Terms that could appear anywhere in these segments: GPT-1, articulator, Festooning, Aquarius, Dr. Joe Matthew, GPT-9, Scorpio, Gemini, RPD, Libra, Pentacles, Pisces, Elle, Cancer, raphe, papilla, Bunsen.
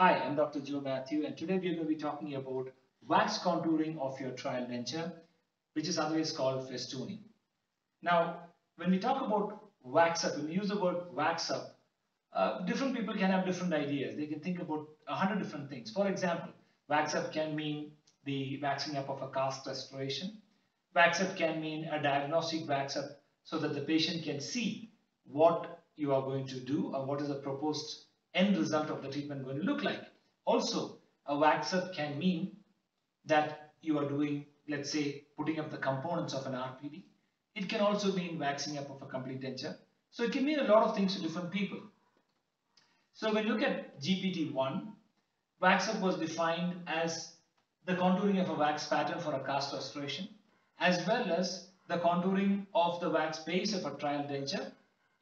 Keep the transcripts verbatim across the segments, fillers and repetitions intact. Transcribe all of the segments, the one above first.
Hi, I'm Doctor Joe Matthew, and today we're going to be talking about wax contouring of your trial denture, which is otherwise called festooning. Now, when we talk about wax up, when we use the word wax up, uh, different people can have different ideas. They can think about a hundred different things. For example, wax up can mean the waxing up of a cast restoration. Wax up can mean a diagnostic wax up so that the patient can see what you are going to do or what is the proposed end result of the treatment going to look like. Also, a wax up can mean that you are doing, let's say, putting up the components of an R P D. It can also mean waxing up of a complete denture. So it can mean a lot of things to different people. So when you look at G P T one, wax up was defined as the contouring of a wax pattern for a cast restoration, as well as the contouring of the wax base of a trial denture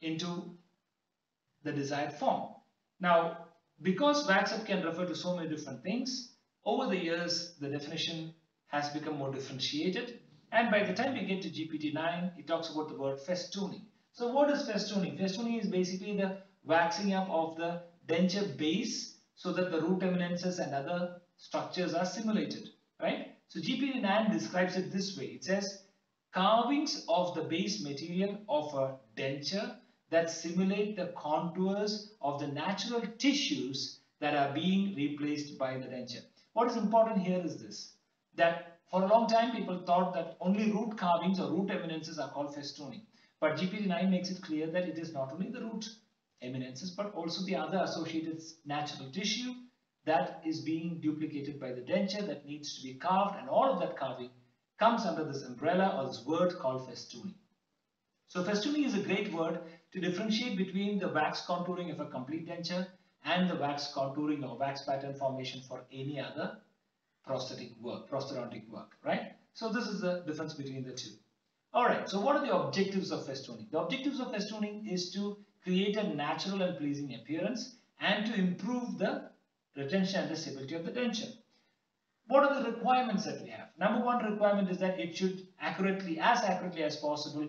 into the desired form. Now, because wax up can refer to so many different things, over the years the definition has become more differentiated, and by the time we get to G P T nine, it talks about the word festooning. So what is festooning? Festooning is basically the waxing up of the denture base so that the root eminences and other structures are simulated, right? So G P T nine describes it this way. It says carvings of the base material of a denture that simulate the contours of the natural tissues that are being replaced by the denture. What is important here is this, that for a long time people thought that only root carvings or root eminences are called festooning. But G P T nine makes it clear that it is not only the root eminences but also the other associated natural tissue that is being duplicated by the denture that needs to be carved, and all of that carving comes under this umbrella or this word called festooning. So festooning is a great word to differentiate between the wax contouring of a complete denture and the wax contouring or wax pattern formation for any other prosthetic work, prosthodontic work, right? So this is the difference between the two. Alright, so what are the objectives of festooning? The objectives of festooning is to create a natural and pleasing appearance and to improve the retention and the stability of the denture. What are the requirements that we have? Number one requirement is that it should accurately, as accurately as possible,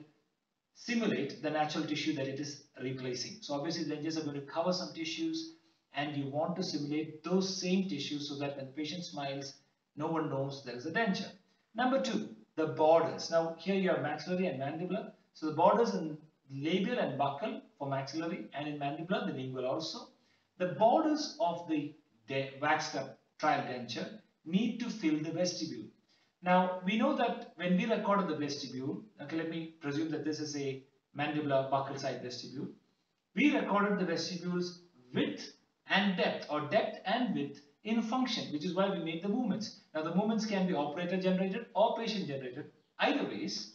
simulate the natural tissue that it is replacing. So obviously dentures are going to cover some tissues, and you want to simulate those same tissues so that when the patient smiles, no one knows there is a denture. Number two, the borders. Now here you have maxillary and mandibular. So the borders in labial and buccal for maxillary, and in mandibular the lingual also. The borders of the waxed up trial denture need to fill the vestibule. Now, we know that when we recorded the vestibule, okay, let me presume that this is a mandibular buccal side vestibule. We recorded the vestibule's width and depth, or depth and width in function, which is why we made the movements. Now, the movements can be operator generated or patient generated. Either ways,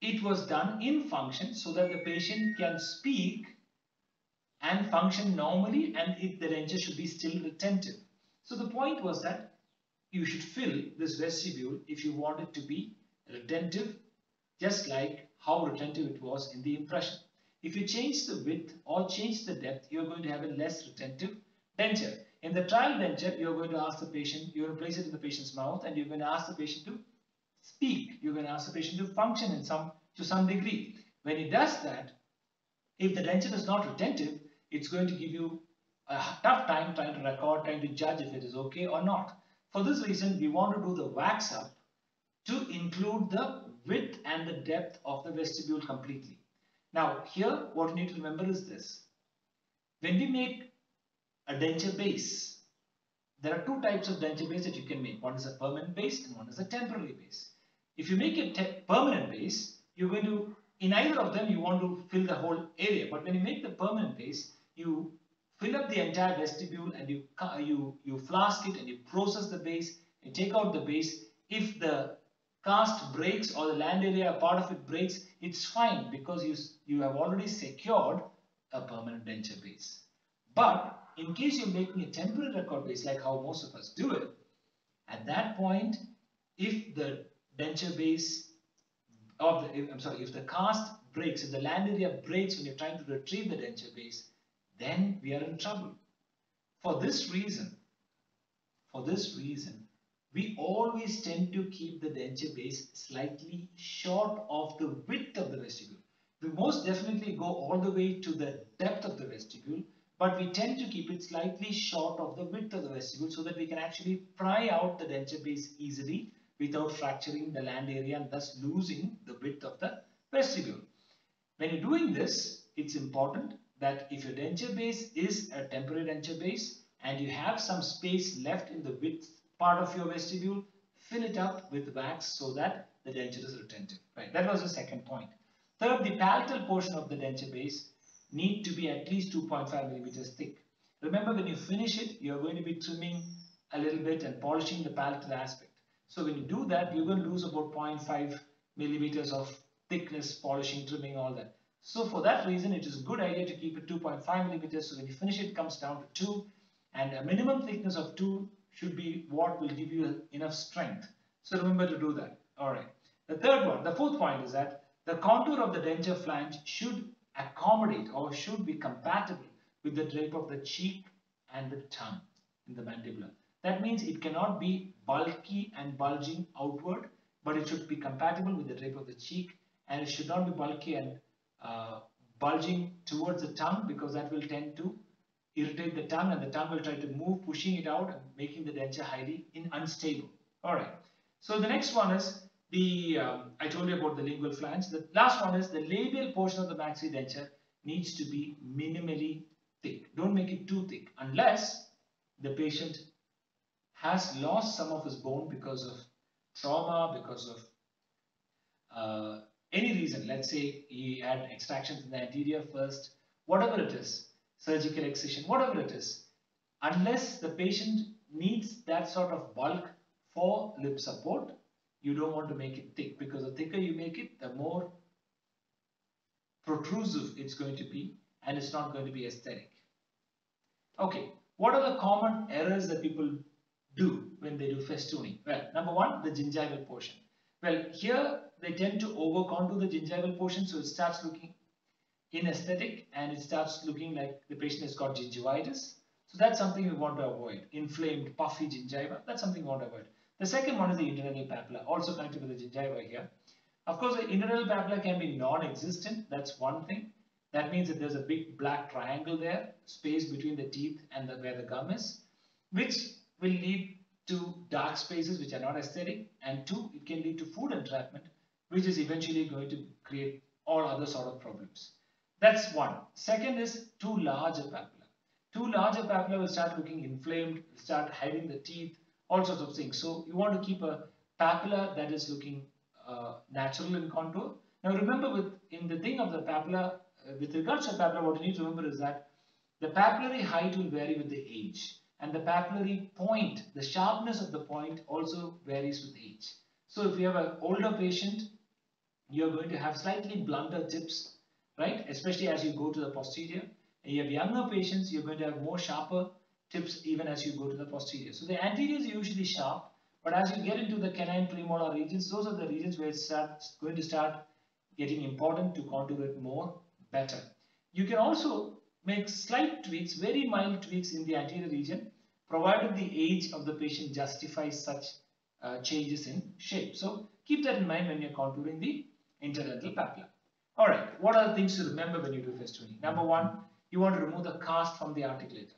it was done in function so that the patient can speak and function normally, and it, the denture should be still retentive. So the point was that you should fill this vestibule if you want it to be retentive, just like how retentive it was in the impression. If you change the width or change the depth, you're going to have a less retentive denture. In the trial denture, you're going to ask the patient, you're going to place it in the patient's mouth, and you're going to ask the patient to speak. You're going to ask the patient to function in some, to some degree. When it does that, if the denture is not retentive, it's going to give you a tough time trying to record, trying to judge if it is okay or not. For this reason, we want to do the wax up to include the width and the depth of the vestibule completely. Now, here what we need to remember is this. When we make a denture base, there are two types of denture base that you can make. One is a permanent base and one is a temporary base. If you make a permanent base, you're going to, in either of them, you want to fill the whole area. But when you make the permanent base, you fill up the entire vestibule and you, you, you flask it and you process the base and take out the base. If the cast breaks or the land area, part of it breaks, it's fine because you, you have already secured a permanent denture base. But in case you're making a temporary record base, like how most of us do it, at that point, if the denture base of the, I'm sorry, if the cast breaks, if the land area breaks when you're trying to retrieve the denture base, then we are in trouble. For this reason, for this reason, we always tend to keep the denture base slightly short of the width of the vestibule. We most definitely go all the way to the depth of the vestibule, but we tend to keep it slightly short of the width of the vestibule so that we can actually pry out the denture base easily without fracturing the land area and thus losing the width of the vestibule. When you're doing this, it's important that if your denture base is a temporary denture base and you have some space left in the width part of your vestibule, fill it up with wax so that the denture is retentive. Right, that was the second point. Third, the palatal portion of the denture base need to be at least two point five millimeters thick. Remember, when you finish it, you're going to be trimming a little bit and polishing the palatal aspect. So when you do that, you're going to lose about zero point five millimeters of thickness, polishing, trimming, all that. So for that reason, it is a good idea to keep it two point five millimeters. So when you finish it, it comes down to two, and a minimum thickness of two should be what will give you enough strength. So remember to do that. All right. The third one, the fourth point is that the contour of the denture flange should accommodate or should be compatible with the drape of the cheek and the tongue in the mandibular. That means it cannot be bulky and bulging outward, but it should be compatible with the drape of the cheek, and it should not be bulky and uh, bulging towards the tongue, because that will tend to irritate the tongue and the tongue will try to move, pushing it out and making the denture highly in unstable. All right. So the next one is the, um, I told you about the lingual flange. The last one is the labial portion of the maxillary denture needs to be minimally thick. Don't make it too thick unless the patient has lost some of his bone because of trauma, because of uh, any reason. Let's say he had extractions in the anterior first, whatever it is, surgical excision, whatever it is. Unless the patient needs that sort of bulk for lip support, you don't want to make it thick, because the thicker you make it, the more protrusive it's going to be, and it's not going to be aesthetic. Okay, what are the common errors that people do when they do festooning? Well, number one, the gingival portion. Well, here they tend to over contour the gingival portion, so it starts looking inaesthetic and it starts looking like the patient has got gingivitis. So that's something we want to avoid. Inflamed, puffy gingiva, that's something we want to avoid. The second one is the internelal papilla, also connected with the gingiva here. Of course, the internelal papilla can be non-existent. That's one thing. That means that there's a big black triangle there, space between the teeth and the, where the gum is, which will lead to dark spaces which are not aesthetic, and two, it can lead to food entrapment, which is eventually going to create all other sort of problems. That's one. Second is too large a papilla. Too large a papilla will start looking inflamed, start hiding the teeth, all sorts of things. So you want to keep a papilla that is looking uh, natural in contour. Now remember, with in the thing of the papilla, uh, with regards to papilla, what you need to remember is that the papillary height will vary with the age, and the papillary point, the sharpness of the point also varies with age. So if you have an older patient, you're going to have slightly blunter tips, right? Especially as you go to the posterior. And you have younger patients, you're going to have more sharper tips even as you go to the posterior. So the anterior is usually sharp, but as you get into the canine premolar regions, those are the regions where it's going to start getting important to contour it more better. You can also make slight tweaks, very mild tweaks in the anterior region, provided the age of the patient justifies such uh, changes in shape. So keep that in mind when you're contouring the interdental papilla. All right, what are the things to remember when you do festooning? Number one, you want to remove the cast from the articulator.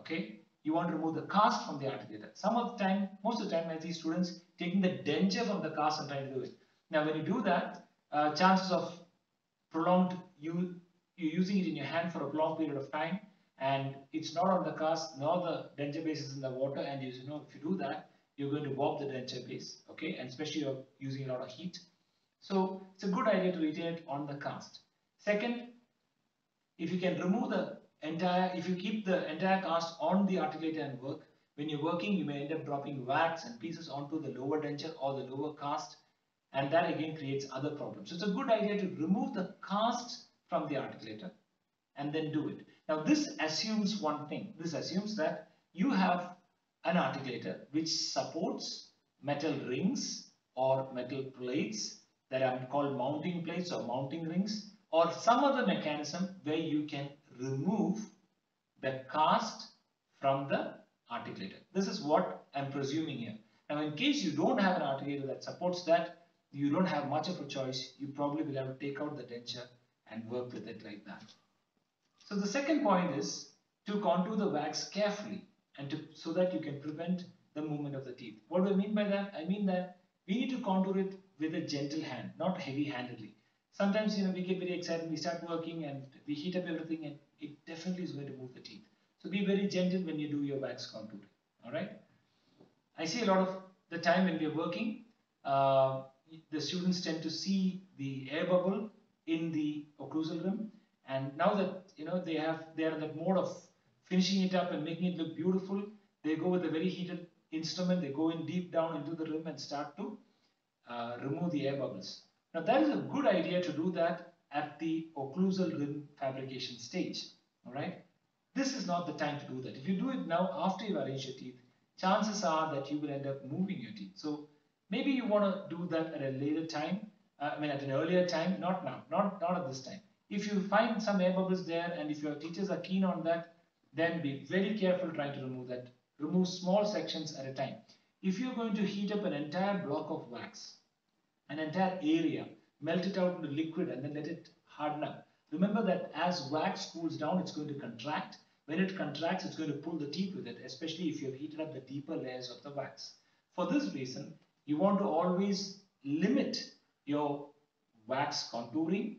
Okay, you want to remove the cast from the articulator. Some of the time, most of the time, I see students taking the denture from the cast and trying to do it. Now, when you do that, uh, chances of prolonged use you're using it in your hand for a long period of time, and it's not on the cast, nor the denture base is in the water, and you know, if you do that, you're going to warp the denture base, okay? And especially you're using a lot of heat. So it's a good idea to retain it on the cast. Second, if you can remove the entire, if you keep the entire cast on the articulator and work, when you're working, you may end up dropping wax and pieces onto the lower denture or the lower cast, and that again creates other problems. So it's a good idea to remove the cast from the articulator and then do it. Now this assumes one thing. This assumes that you have an articulator which supports metal rings or metal plates that are called mounting plates or mounting rings, or some other mechanism where you can remove the cast from the articulator. This is what I'm presuming here. Now in case you don't have an articulator that supports that, you don't have much of a choice. You probably will have to take out the denture and work with it like that. So the second point is to contour the wax carefully and to, so that you can prevent the movement of the teeth. What do I mean by that? I mean that we need to contour it with a gentle hand, not heavy-handedly. Sometimes, you know, we get very excited, we start working and we heat up everything, and it definitely is going to move the teeth. So be very gentle when you do your wax contouring, all right? I see a lot of the time when we are working, uh, the students tend to see the air bubble in the occlusal rim, and now that, you know, they have, they are in that mode of finishing it up and making it look beautiful, they go with a very heated instrument, they go in deep down into the rim and start to uh, remove the air bubbles. Now that is a good idea to do that at the occlusal rim fabrication stage, all right? This is not the time to do that. If you do it now after you've arranged your teeth, chances are that you will end up moving your teeth. So maybe you want to do that at a later time, uh, I mean at an earlier time, not now, not, not at this time. If you find some air bubbles there and if your teachers are keen on that, then be very careful trying to remove that. Remove small sections at a time. If you're going to heat up an entire block of wax, an entire area, melt it out into liquid and then let it harden up. Remember that as wax cools down, it's going to contract. When it contracts, it's going to pull the teeth with it, especially if you have heated up the deeper layers of the wax. For this reason, you want to always limit your wax contouring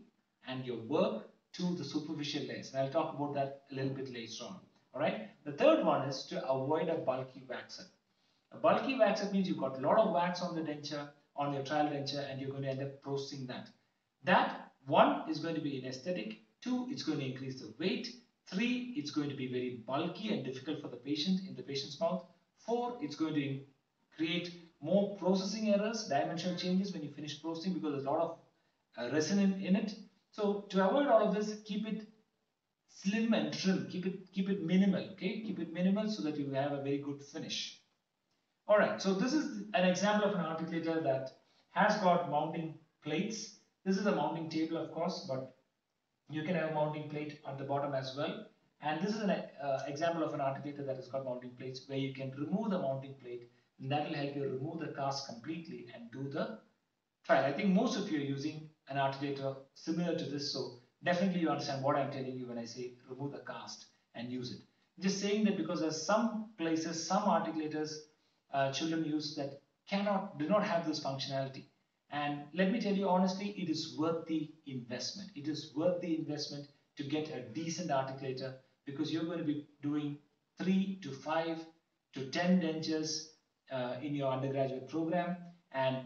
and your work to the superficial layers. And I'll talk about that a little bit later on. All right. The third one is to avoid a bulky wax-up. A bulky wax-up means you've got a lot of wax on the denture, on your trial denture, and you're going to end up processing that. That, one, is going to be inaesthetic. Two, it's going to increase the weight. Three, it's going to be very bulky and difficult for the patient in the patient's mouth. Four, it's going to create more processing errors, dimensional changes when you finish processing because there's a lot of uh, resin in it. So to avoid all of this, keep it slim and trim. Keep it, keep it minimal, okay? Keep it minimal so that you have a very good finish. All right, so this is an example of an articulator that has got mounting plates. This is a mounting table, of course, but you can have a mounting plate at the bottom as well. And this is an uh, example of an articulator that has got mounting plates where you can remove the mounting plate, and that will help you remove the cast completely and do the trial. I think most of you are using an articulator similar to this, so definitely you understand what I'm telling you when I say remove the cast and use it. I'm just saying that because there's some places, some articulators uh, children use that cannot, do not have this functionality. And let me tell you honestly, it is worth the investment. It is worth the investment to get a decent articulator because you're going to be doing three to five to ten dentures uh, in your undergraduate program, and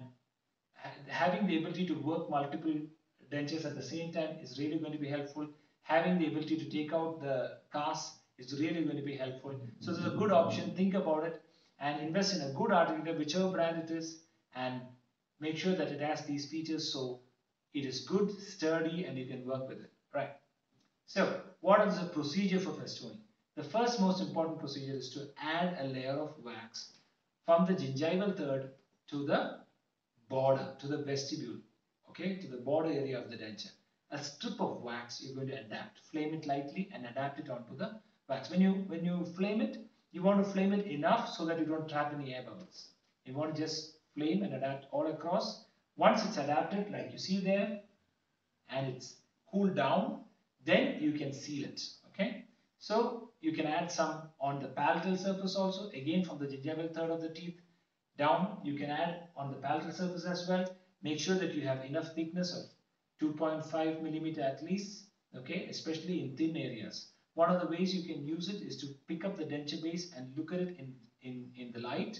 ha having the ability to work multiple dentures at the same time is really going to be helpful. Having the ability to take out the cast is really going to be helpful. So this is a good option. Think about it and invest in a good articulator, whichever brand it is, and make sure that it has these features so it is good, sturdy, and you can work with it. Right. So what is the procedure for festooning? The first most important procedure is to add a layer of wax from the gingival third to the border, to the vestibule. Okay, to the border area of the denture. A strip of wax you're going to adapt. Flame it lightly and adapt it onto the wax. When you, when you flame it, you want to flame it enough so that you don't trap any air bubbles. You want to just flame and adapt all across. Once it's adapted, like you see there, and it's cooled down, then you can seal it, okay? So you can add some on the palatal surface also. Again, from the gingival third of the teeth down, you can add on the palatal surface as well. Make sure that you have enough thickness of two point five millimeter at least, okay, especially in thin areas. One of the ways you can use it is to pick up the denture base and look at it in, in, in the light,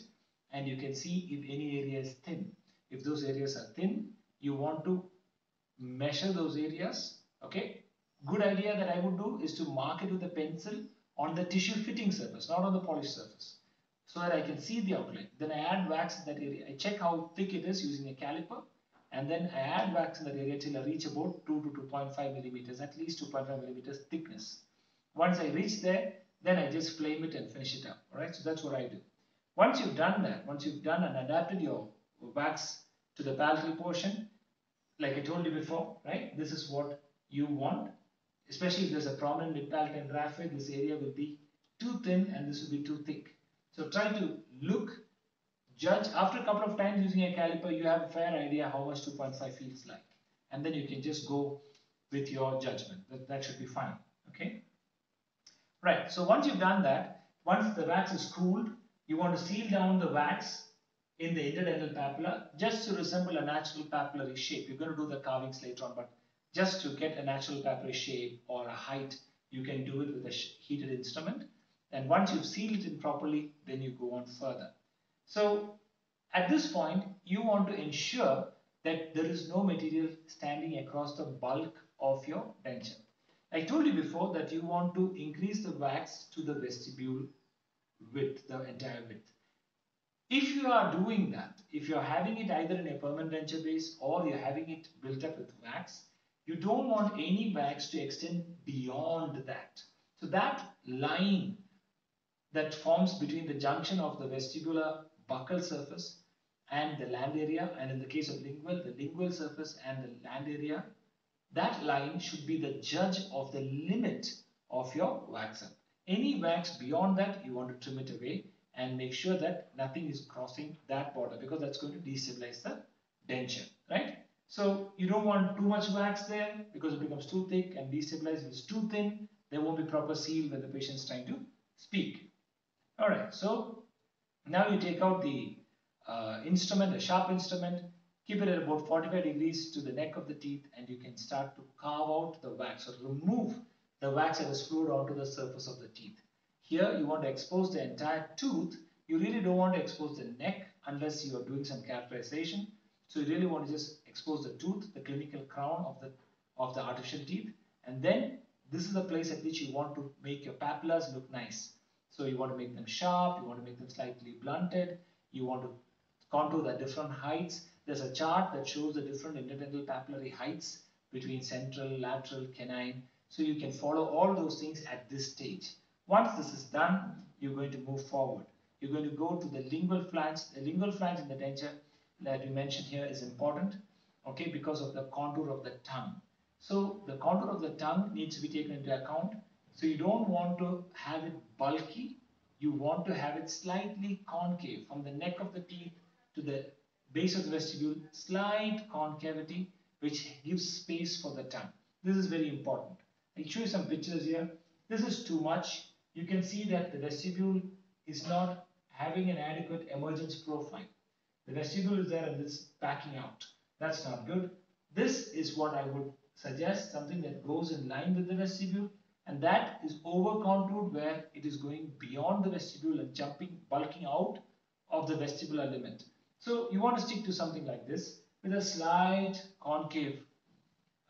and you can see if any area is thin. If those areas are thin, you want to measure those areas, okay. Good idea that I would do is to mark it with a pencil on the tissue fitting surface, not on the polished surface, so that I can see the outline. Then I add wax in that area. I check how thick it is using a caliper, and then I add wax in that area till I reach about two to two point five millimeters, at least two point five millimeters thickness. Once I reach there, then I just flame it and finish it up. All right, so that's what I do. Once you've done that, once you've done and adapted your wax to the palatal portion, like I told you before, right? This is what you want, especially if there's a prominent mid-palatine raphe. This area will be too thin and this will be too thick. So try to look, judge. After a couple of times using a caliper, you have a fair idea how much two point five feels like. And then you can just go with your judgment. That, that should be fine, okay? Right, so once you've done that, once the wax is cooled, you want to seal down the wax in the interdental papilla just to resemble a natural papillary shape. You're going to do the carvings later on, but just to get a natural papillary shape or a height, you can do it with a heated instrument. And once you've sealed it in properly, then you go on further. So at this point, you want to ensure that there is no material standing across the bulk of your denture. I told you before that you want to increase the wax to the vestibule width, the entire width. If you are doing that, if you're having it either in a permanent denture base or you're having it built up with wax, you don't want any wax to extend beyond that. So that line that forms between the junction of the vestibular buccal surface and the land area, and in the case of lingual, the lingual surface and the land area, that line should be the judge of the limit of your wax up. Any wax beyond that, you want to trim it away and make sure that nothing is crossing that border, because that's going to destabilize the denture, right? So you don't want too much wax there because it becomes too thick and destabilized. If it's too thin, there won't be proper seal when the patient's trying to speak. All right, so now you take out the uh, instrument, a sharp instrument, keep it at about forty-five degrees to the neck of the teeth, and you can start to carve out the wax or remove the wax that is flowed onto the surface of the teeth. Here you want to expose the entire tooth. You really don't want to expose the neck unless you are doing some characterization. So you really want to just expose the tooth, the clinical crown of the, of the artificial teeth, and then this is the place at which you want to make your papillas look nice. So you want to make them sharp, you want to make them slightly blunted, you want to contour the different heights. There's a chart that shows the different interdental papillary heights between central, lateral, canine. So you can follow all those things at this stage. Once this is done, you're going to move forward. You're going to go to the lingual flange. The lingual flange in the denture that we mentioned here is important, okay, because of the contour of the tongue. So the contour of the tongue needs to be taken into account. So you don't want to have it bulky. You want to have it slightly concave from the neck of the teeth to the base of the vestibule, slight concavity, which gives space for the tongue. This is very important. I'll show you some pictures here. This is too much. You can see that the vestibule is not having an adequate emergence profile. The vestibule is there and it's backing out. That's not good. This is what I would suggest, something that goes in line with the vestibule, and that is over contoured where it is going beyond the vestibule and jumping, bulking out of the vestibular limit. So you want to stick to something like this with a slight concave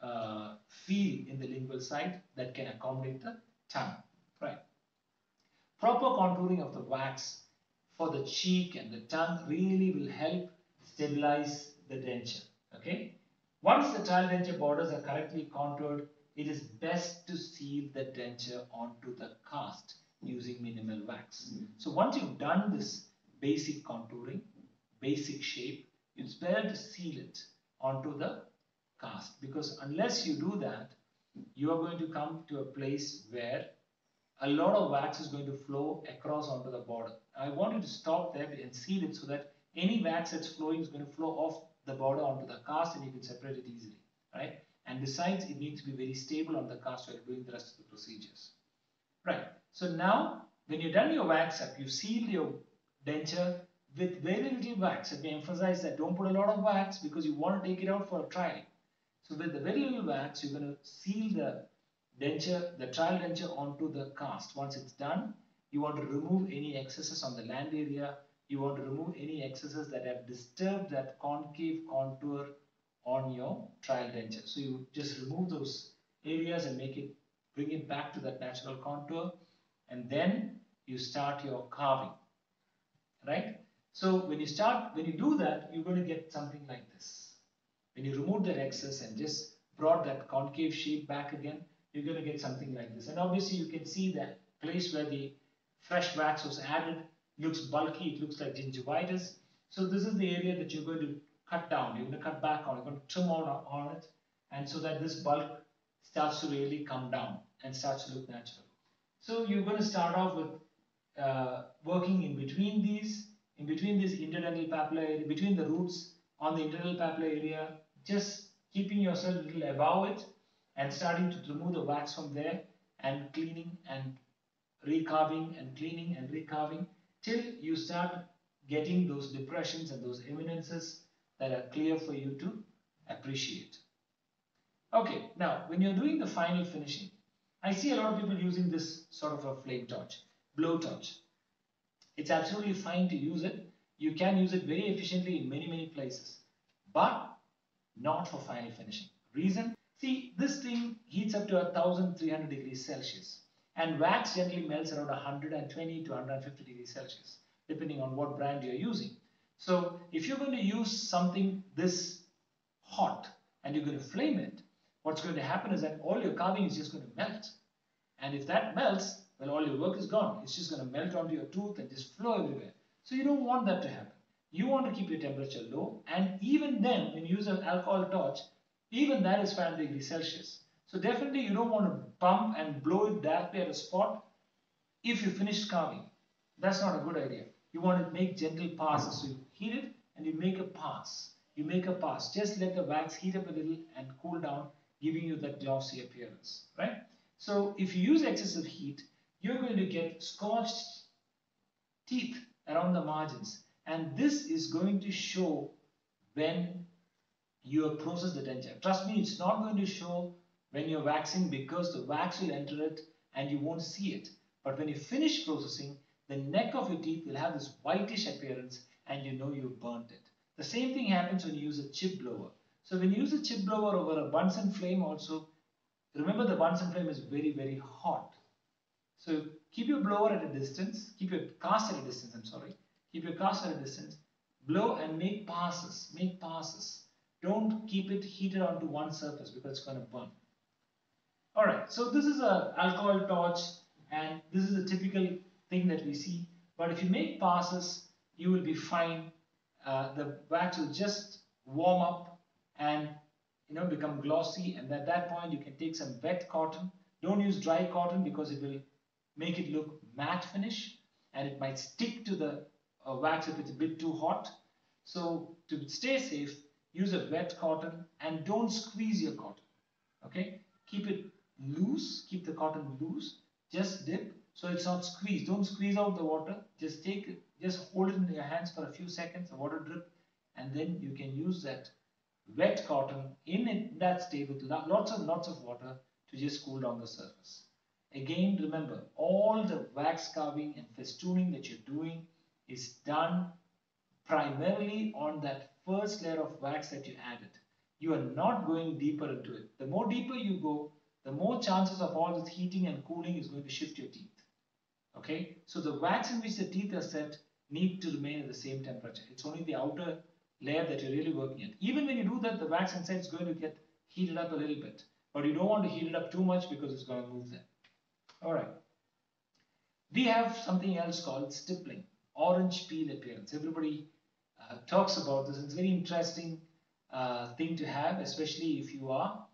uh, feel in the lingual side that can accommodate the tongue, right? Proper contouring of the wax for the cheek and the tongue really will help stabilize the denture, okay? Once the child denture borders are correctly contoured, it is best to seal the denture onto the cast using minimal wax. Mm-hmm. So once you've done this basic contouring, basic shape, it's better to seal it onto the cast, because unless you do that, you are going to come to a place where a lot of wax is going to flow across onto the border. I want you to stop there and seal it so that any wax that's flowing is going to flow off the border onto the cast and you can separate it easily, right? And besides, it needs to be very stable on the cast while doing the rest of the procedures, right? So now, when you've done your wax up, you've sealed your denture with very little wax. Let me emphasize that don't put a lot of wax because you want to take it out for a trial. So with the very little wax, you're going to seal the denture, the trial denture onto the cast. Once it's done, you want to remove any excesses on the land area. You want to remove any excesses that have disturbed that concave contour on your trial denture. So you just remove those areas and make it, bring it back to that natural contour, and then you start your carving, right? So when you start, when you do that, you're going to get something like this. When you remove that excess and just brought that concave shape back again, you're going to get something like this. And obviously you can see that place where the fresh wax was added looks bulky, it looks like gingivitis. So this is the area that you're going to cut down, you're going to cut back on, you're going to trim on, on it, and so that this bulk starts to really come down and starts to look natural. So you're going to start off with uh, working in between these, in between this interdental papilla area, between the roots on the interdental papilla area, just keeping yourself a little above it and starting to remove the wax from there and cleaning and recarving and cleaning and recarving till you start getting those depressions and those eminences that are clear for you to appreciate. Okay, now when you're doing the final finishing, I see a lot of people using this sort of a flame torch, blow torch. It's absolutely fine to use it. You can use it very efficiently in many, many places, but not for final finishing. Reason? See, this thing heats up to one thousand three hundred degrees Celsius, and wax generally melts around one hundred twenty to one hundred fifty degrees Celsius, depending on what brand you're using. So if you're going to use something this hot and you're going to flame it, what's going to happen is that all your carving is just going to melt. And if that melts, well, all your work is gone. It's just going to melt onto your tooth and just flow everywhere. So you don't want that to happen. You want to keep your temperature low, and even then, when you use an alcohol torch, even that is five hundred degrees Celsius. So definitely you don't want to pump and blow it directly at a spot if you finish carving. That's not a good idea. You want to make gentle passes. So you heat it and you make a pass. You make a pass. Just let the wax heat up a little and cool down, giving you that glossy appearance, right? So if you use excessive heat, you're going to get scorched teeth around the margins. And this is going to show when you have processed the denture. Trust me, it's not going to show when you're waxing because the wax will enter it and you won't see it. But when you finish processing, the neck of your teeth will have this whitish appearance and you know you've burnt it. The same thing happens when you use a chip blower. So when you use a chip blower over a Bunsen flame also, remember the Bunsen flame is very, very hot. So keep your blower at a distance, keep your cast at a distance, I'm sorry. Keep your cast at a distance, blow and make passes, make passes. Don't keep it heated onto one surface because it's going to burn. All right, so this is an alcohol torch and this is a typical thing that we see. But if you make passes, you will be fine. Uh, the wax will just warm up and you know become glossy, and at that point you can take some wet cotton. Don't use dry cotton because it will make it look matte finish and it might stick to the uh, wax if it's a bit too hot. So to stay safe, use a wet cotton and don't squeeze your cotton, okay? Keep it loose, keep the cotton loose, just dip so it's not squeezed. Don't squeeze out the water, just take it, just hold it in your hands for a few seconds, the water drip, and then you can use that wet cotton in it, that state with lots and lots of water to just cool down the surface. Again, remember, all the wax carving and festooning that you're doing is done primarily on that first layer of wax that you added. You are not going deeper into it. The more deeper you go, the more chances of all this heating and cooling is going to shift your teeth. Okay, so the wax in which the teeth are set need to remain at the same temperature. It's only the outer layer that you're really working at. Even when you do that, the wax inside is going to get heated up a little bit, but you don't want to heat it up too much because it's going to move there. All right, we have something else called stippling, orange peel appearance. Everybody uh, talks about this. It's a very interesting uh, thing to have, especially if you are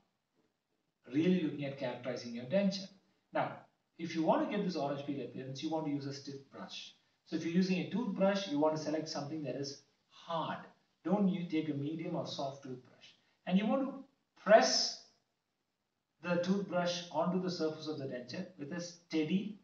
really looking at characterizing your denture. Now, if you want to get this orange peel appearance, you want to use a stiff brush. So if you're using a toothbrush, you want to select something that is hard. Don't you take a medium or soft toothbrush. And you want to press the toothbrush onto the surface of the denture with a steady,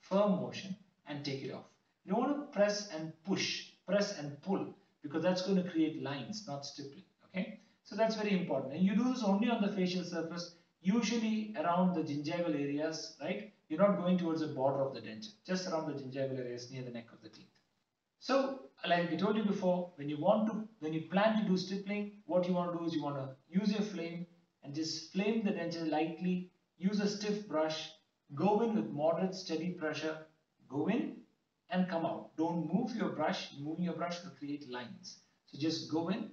firm motion and take it off. You don't want to press and push, press and pull, because that's going to create lines, not stippling. Okay? So that's very important. And you do this only on the facial surface, usually around the gingival areas, right? You're not going towards the border of the denture, just around the gingival areas near the neck of the teeth. So, like I told you before, when you want to, when you plan to do stippling, what you want to do is you want to use your flame and just flame the denture lightly, use a stiff brush, go in with moderate, steady pressure, go in and come out. Don't move your brush. Moving your brush will create lines. So just go in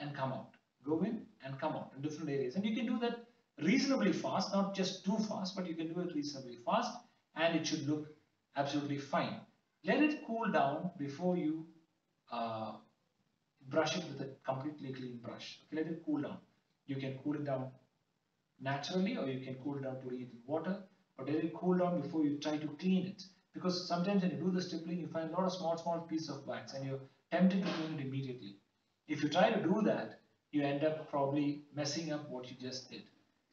and come out, go in and come out in different areas. And you can do that reasonably fast, not just too fast, but you can do it reasonably fast and it should look absolutely fine. Let it cool down before you uh, brush it with a completely clean brush. Okay, let it cool down. You can cool it down naturally or you can cool it down to heat in water, but let it cool down before you try to clean it, because sometimes when you do the stippling, you find a lot of small, small pieces of wax and you're tempted to clean it immediately. If you try to do that, you end up probably messing up what you just did.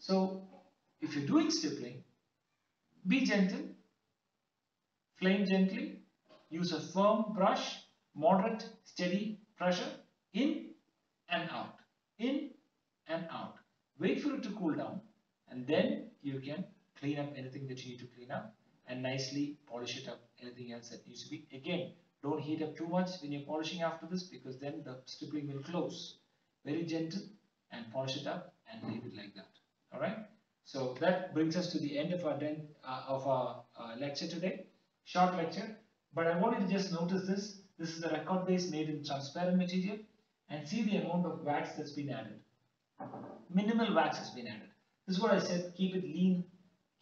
So if you're doing stippling, be gentle, Clean gently. Use a firm brush, moderate, steady pressure, in and out, in and out. Wait for it to cool down, and then you can clean up anything that you need to clean up and nicely polish it up, anything else that needs to be. Again, don't heat up too much when you're polishing after this, because then the stippling will close. Very gentle, and polish it up and leave it like that. All right. So that brings us to the end of our den, uh, of our uh, lecture today. Short lecture, but I want you to just notice this. This is a record base made in transparent material, and see the amount of wax that's been added. Minimal wax has been added. This is what I said. Keep it lean,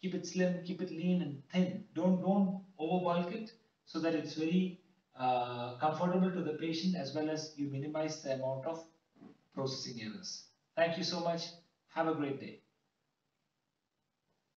keep it slim, keep it lean and thin. Don't don't overbulk it, so that it's very uh, comfortable to the patient, as well as you minimize the amount of processing errors. Thank you so much. Have a great day.